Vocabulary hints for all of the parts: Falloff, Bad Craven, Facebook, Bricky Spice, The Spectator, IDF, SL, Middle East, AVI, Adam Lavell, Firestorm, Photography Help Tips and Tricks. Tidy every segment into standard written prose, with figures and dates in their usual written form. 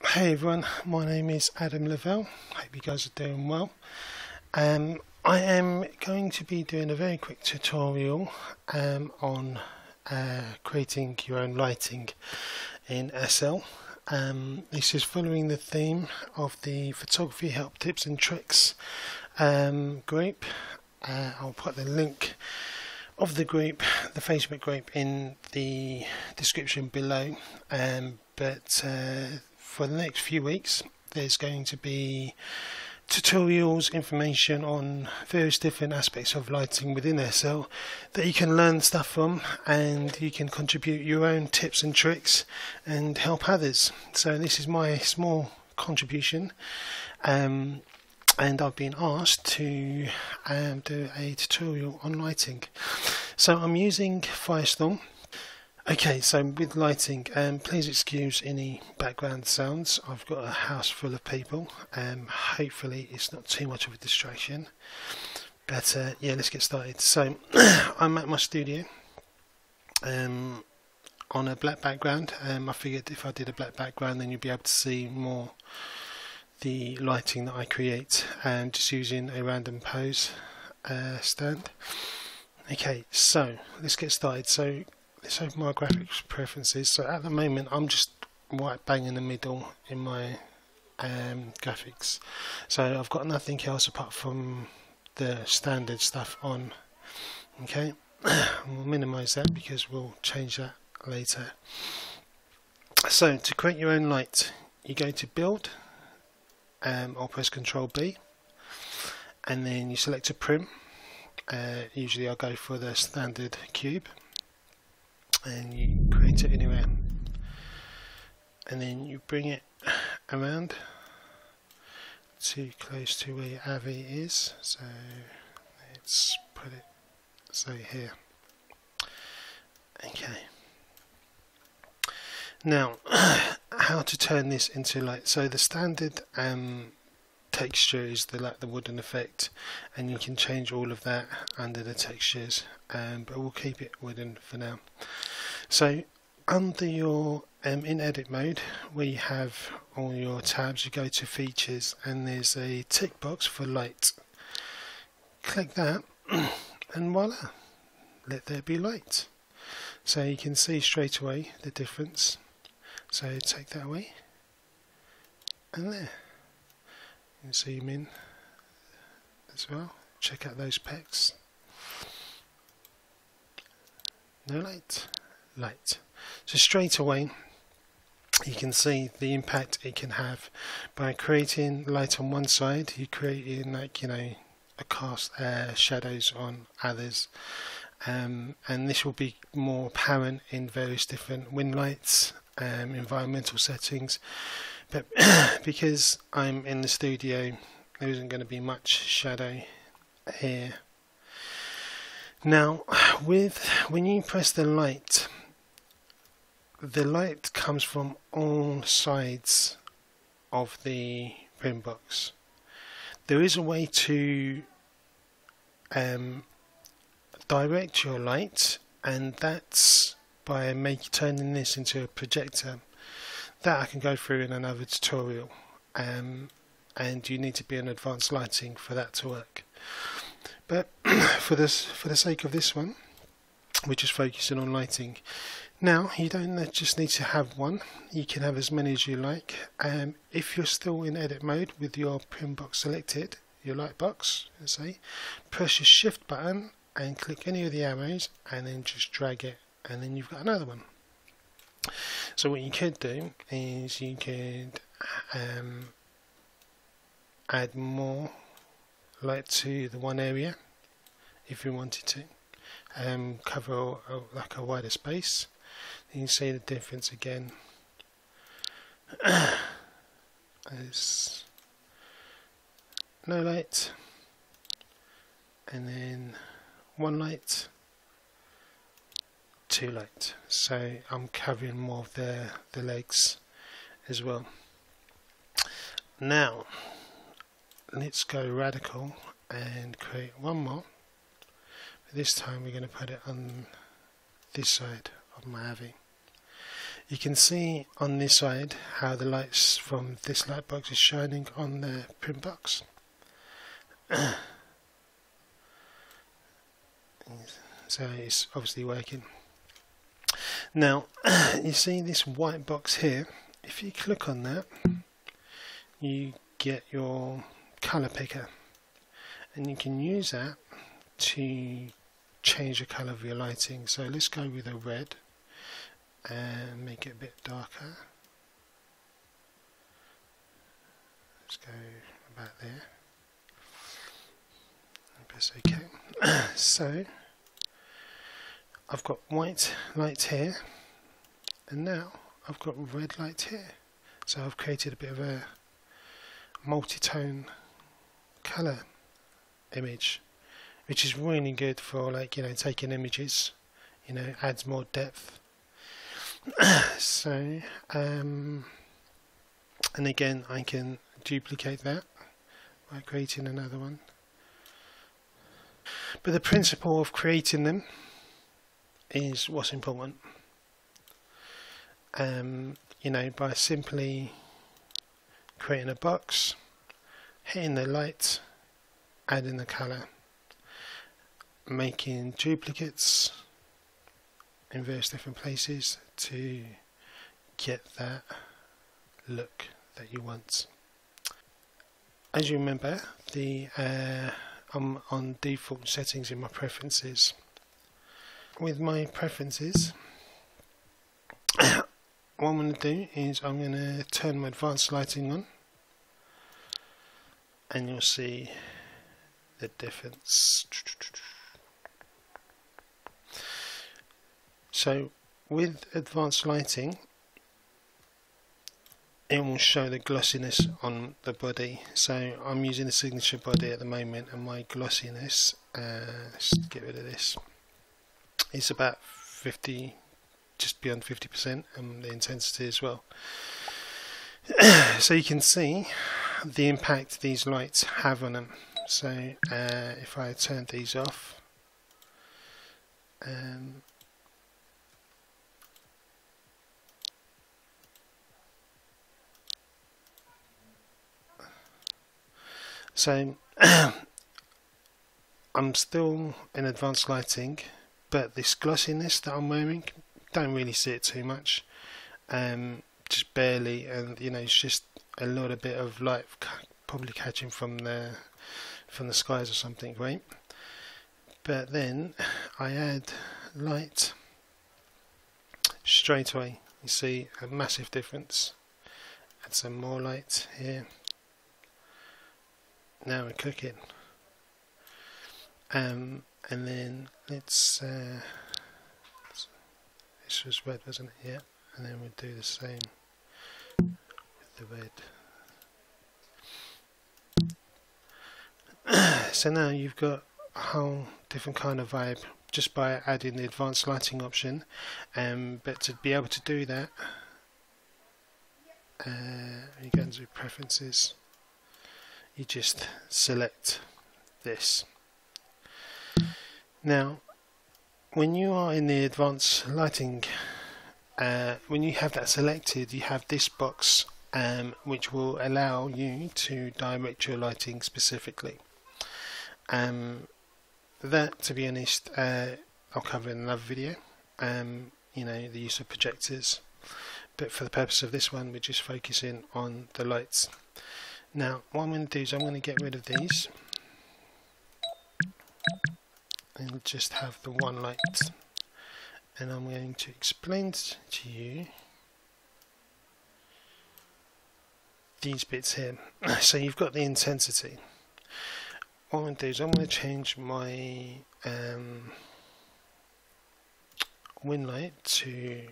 Hey everyone, my name is Adam Lavell. Hope you guys are doing well. I am going to be doing a very quick tutorial on creating your own lighting in SL. This is following the theme of the Photography Help Tips and Tricks group. I'll put the link of the group, the Facebook group, in the description below. For the next few weeks there's going to be tutorials, information on various different aspects of lighting within SL that you can learn stuff from, and you can contribute your own tips and tricks and help others. So this is my small contribution, and I've been asked to do a tutorial on lighting. So I'm using Firestorm. Okay, so with lighting, please excuse any background sounds. I've got a house full of people. Hopefully it's not too much of a distraction. But yeah, let's get started. So I'm at my studio on a black background. I figured if I did a black background then you'd be able to see more the lighting that I create. Just using a random pose stand. Okay, so let's get started. So let's open my graphics preferences. So at the moment I'm just right bang in the middle in my graphics, so I've got nothing else apart from the standard stuff on. Okay, we'll minimize that because we'll change that later. So to create your own light, you go to build, I'll press Ctrl B, and then you select a prim. Usually I'll go for the standard cube, and you create it anywhere, and then you bring it around too close to where your AVI is, so let's put it so here. Okay, now how to turn this into light. So the standard texture is like the wooden effect, and you can change all of that under the textures, but we'll keep it wooden for now. So under your in edit mode where you have all your tabs, you go to features and there's a tick box for light. Click that and voila, let there be light. So you can see straight away the difference. So take that away and there. You can zoom in as well. Check out those pecs. No light. Light. So straight away you can see the impact it can have. By creating light on one side, you're creating, like, you know, a cast shadows on others, and this will be more apparent in various different wind lights, environmental settings. But because I'm in the studio, there isn't going to be much shadow here. Now when you press the light, the light comes from all sides of the prim box. There is a way to direct your light, and that's by turning this into a projector. That I can go through in another tutorial, and you need to be in advanced lighting for that to work. But for the sake of this one, we're just focusing on lighting. Now you don't just need to have one, you can have as many as you like. If you're still in edit mode with your prim box selected, your light box, let's say, press your shift button and click any of the arrows and then just drag it, and then you've got another one. So what you could do is you could add more light to the one area if you wanted to, cover like a wider space. You can see the difference again as no light, and then one light, two light. So I'm covering more of the legs as well. Now let's go radical and create one more. This time we're going to put it on this side of my AVI. You can see on this side how the lights from this light box is shining on the print box. So it's obviously working. Now you see this white box here, if you click on that you get your colour picker, and you can use that to change the colour of your lighting. So let's go with a red and make it a bit darker. Let's go about there and press OK. So I've got white light here, and now I've got red light here, so I've created a bit of a multi-tone colour image, which is really good for, like, you know, taking images, you know, adds more depth. So and again I can duplicate that by creating another one, but the principle of creating them is what's important. You know, by simply creating a box, hitting the light, adding the colour, making duplicates in various different places to get that look that you want. As you remember, the I'm on default settings in my preferences. With my preferences, what I'm going to do is I'm going to turn my advanced lighting on, and you'll see the difference. So with advanced lighting it will show the glossiness on the body. So I'm using the signature body at the moment, and my glossiness, let's get rid of this, it's about 50, just beyond 50%, and the intensity as well. So you can see the impact these lights have on them. So if I turn these off, so I'm still in advanced lighting, but this glossiness that I'm wearing, don't really see it too much, just barely, and you know, it's just a little bit of light probably catching from the skies or something, right? But then I add light, straight away you see a massive difference. Add some more light here. Now we're cooking. And then let's this was red, wasn't it? Yeah. And then we'll do the same with the red. So now you've got a whole different kind of vibe just by adding the advanced lighting option. But to be able to do that, you go into preferences, you just select this. Now when you are in the advanced lighting, when you have that selected, you have this box which will allow you to direct your lighting specifically. That, to be honest, I'll cover in another video, you know, the use of projectors, but for the purpose of this one we're just focusing on the lights. Now what I'm going to do is I'm going to get rid of these and just have the one light, and I'm going to explain to you these bits here. So you've got the intensity. What I'm going to do is I'm going to change my wind light to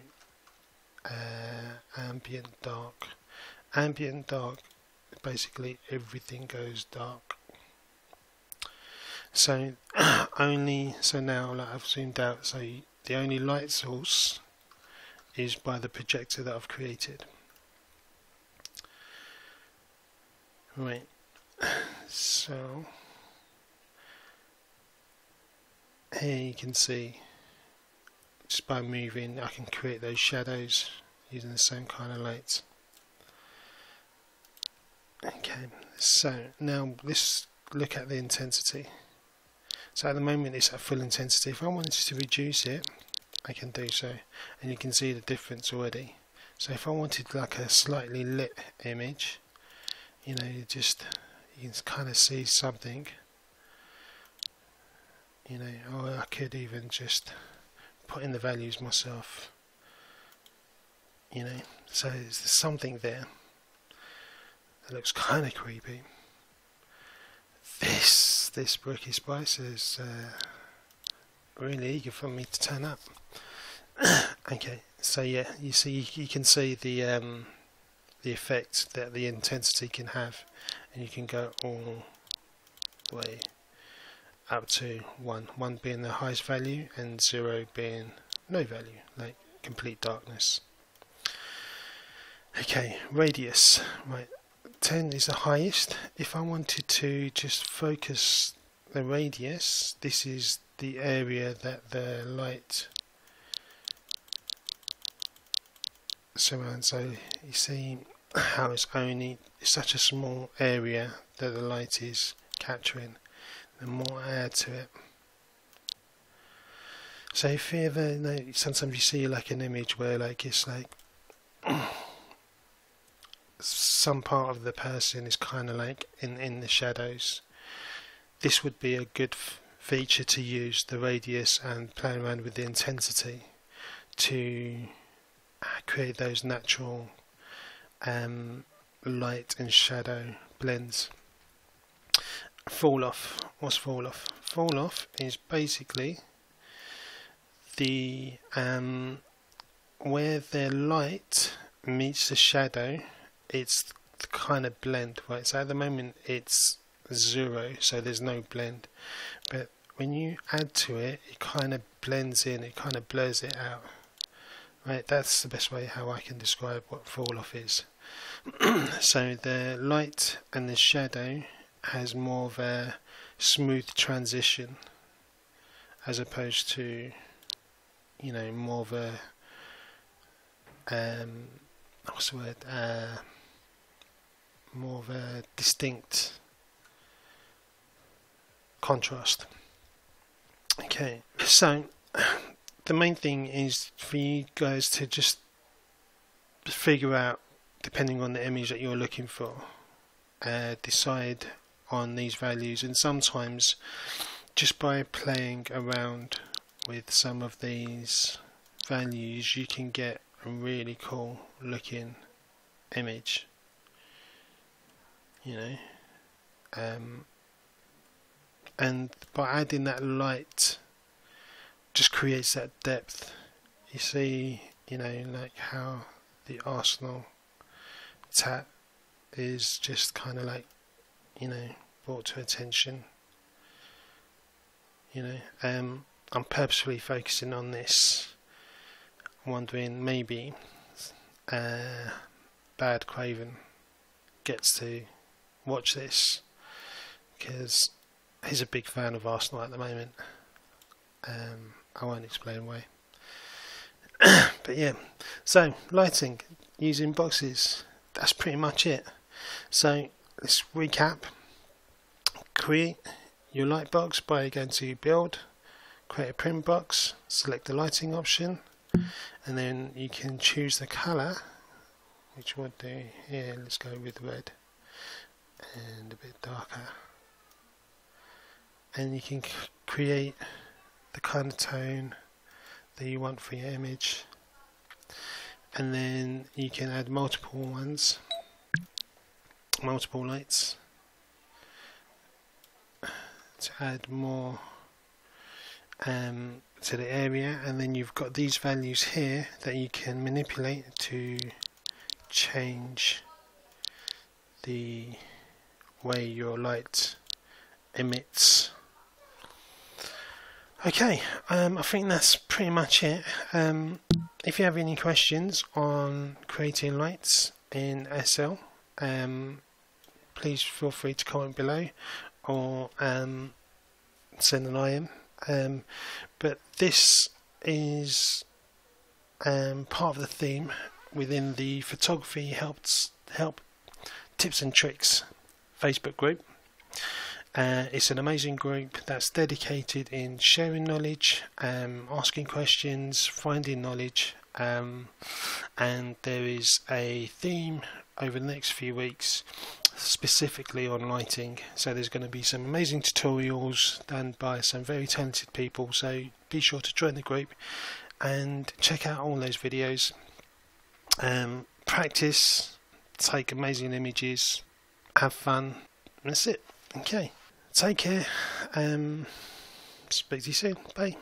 ambient dark. Ambient dark, basically everything goes dark. So now, like, I've zoomed out, so the only light source is by the projector that I've created. Right, so here you can see just by moving I can create those shadows using the same kind of lights. Okay, so now let's look at the intensity. So at the moment it's at full intensity. If I wanted to reduce it, I can do so, and you can see the difference already. So if I wanted like a slightly lit image, you know, you can kind of see something, you know, or I could even just put in the values myself, you know, so there's something there that looks kind of creepy. This Bricky Spice is really eager for me to turn up. Okay, so yeah, you see, you can see the effect that the intensity can have, and you can go all the way up to 1 being the highest value and 0 being no value, like complete darkness. Okay, radius, right, 10 is the highest. If I wanted to just focus the radius, this is the area that the light surrounds. So you see how it's such a small area that the light is capturing. The more I add to it, so if you ever, you know, sometimes you see like an image where like it's like some part of the person is kind of like in the shadows. This would be a good feature to use, the radius and playing around with the intensity to create those natural light and shadow blends. Fall off. What's fall off? Fall off is basically the where the light meets the shadow. It's the kind of blend, right? So at the moment it's 0, so there's no blend. But when you add to it, it kind of blends in. It kind of blurs it out. Right? That's the best way how I can describe what fall off is. So the light and the shadow has more of a smooth transition, as opposed to, you know, more of a what's the word, more of a distinct contrast. Okay, so the main thing is for you guys to just figure out, depending on the image that you're looking for, decide on these values, and sometimes just by playing around with some of these values you can get a really cool looking image, you know, and by adding that light just creates that depth. You see, you know, like how the Arsenal tap is just kind of like, you know, brought to attention, you know. I'm purposefully focusing on this, wondering maybe Bad Craven gets to watch this, because he's a big fan of Arsenal at the moment. I won't explain why. But yeah, so lighting using boxes, that's pretty much it. So let's recap. Create your light box by going to build, create a print box, select the lighting option, and then you can choose the colour, which we'll do here. Let's go with red and a bit darker, and you can create the kind of tone that you want for your image, and then you can add multiple ones, multiple lights, to add more to the area. And then you've got these values here that you can manipulate to change the way your light emits. Okay, I think that's pretty much it. If you have any questions on creating lights in SL, please feel free to comment below, or send an IM. But this is part of the theme within the Photography Help Tips and Tricks Facebook group. It's an amazing group that's dedicated in sharing knowledge, asking questions, finding knowledge, and there is a theme over the next few weeks specifically on lighting. So there's going to be some amazing tutorials done by some very talented people, so be sure to join the group and check out all those videos. Practice, take amazing images, have fun, and that's it. Okay. Take care, speak to you soon, bye.